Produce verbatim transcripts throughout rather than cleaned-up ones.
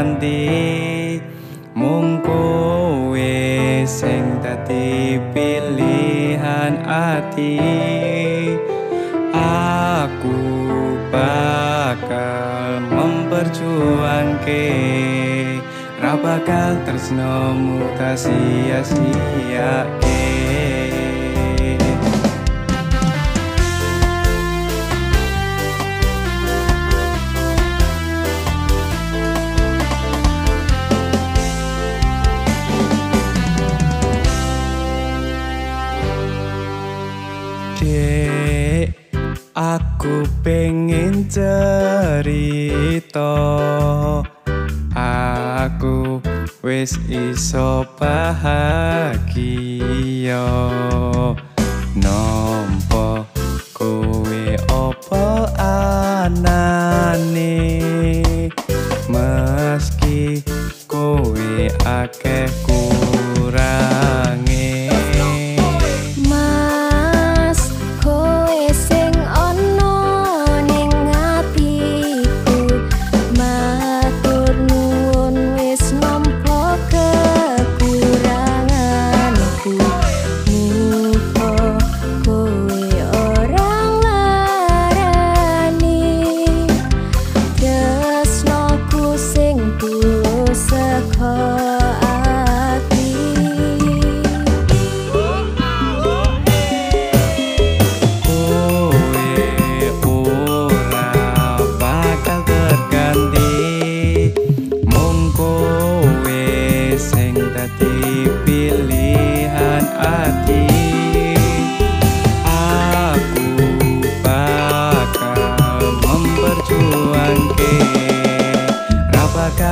ganti mung kowe sing dadi pilihan ati. Aku bakal memperjuangke, ra bakal tresno mutasi sia-siake. Dek, aku pengen cerita, aku wis iso bahagia. Nampa kowe opo anane, meski kowe akeh kurang.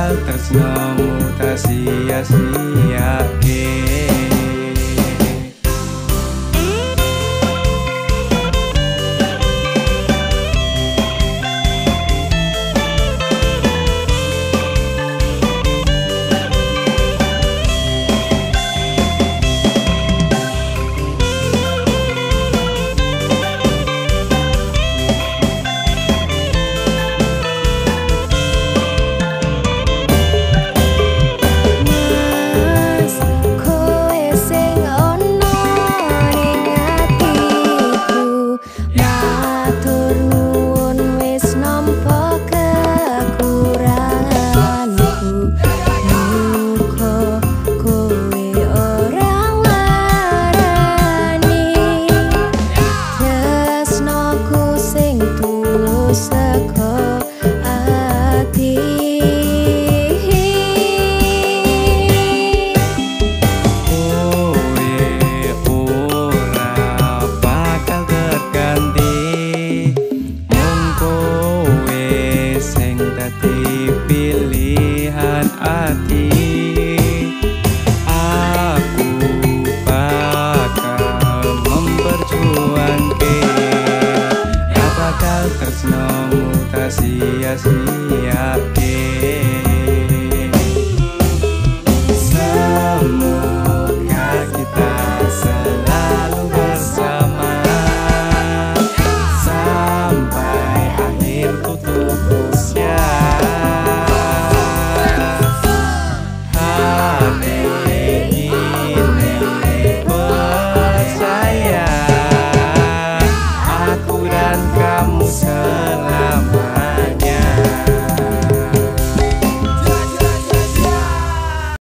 Tresno mutasi sia-siake. Aku bakal memperjuangke, ra bakal tresno mutasi sia-siake. Semoga kita selalu bersama sampai akhir tutup usia. Percaya aku dan kamu selalu